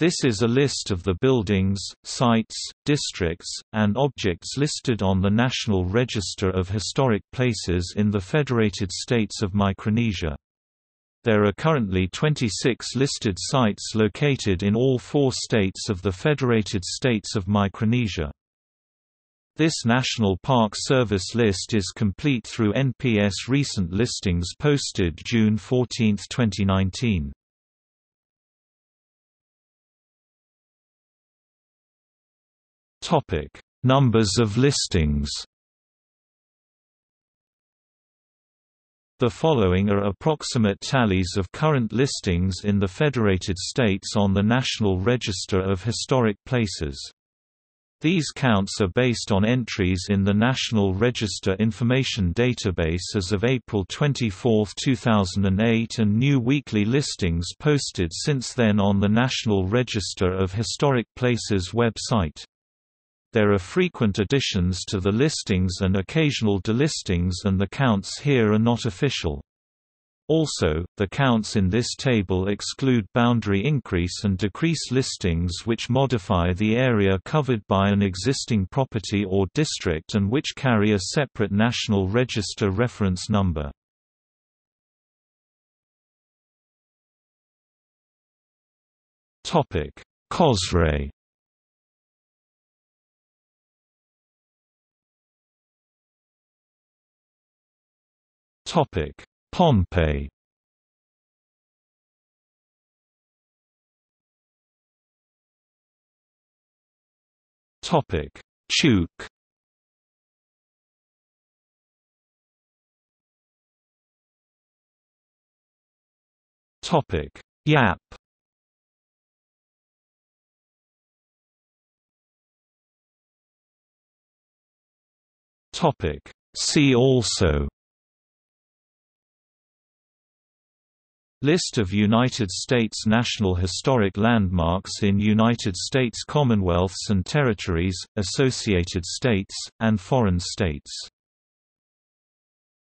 This is a list of the buildings, sites, districts, and objects listed on the National Register of Historic Places in the Federated States of Micronesia. There are currently 26 listed sites located in all 4 states of the Federated States of Micronesia. This National Park Service list is complete through NPS recent listings posted June 14, 2019. Numbers of listings. The following are approximate tallies of current listings in the Federated States on the National Register of Historic Places. These counts are based on entries in the National Register Information Database as of April 24, 2008 and new weekly listings posted since then on the National Register of Historic Places website. There are frequent additions to the listings and occasional delistings, and the counts here are not official. Also, the counts in this table exclude boundary increase and decrease listings which modify the area covered by an existing property or district and which carry a separate National Register reference number. Kosrae. Topic: Pohnpei. Topic: Chuuk. Topic: Yap. Topic: See also. List of United States National Historic Landmarks in United States Commonwealths and Territories, Associated States, and Foreign States.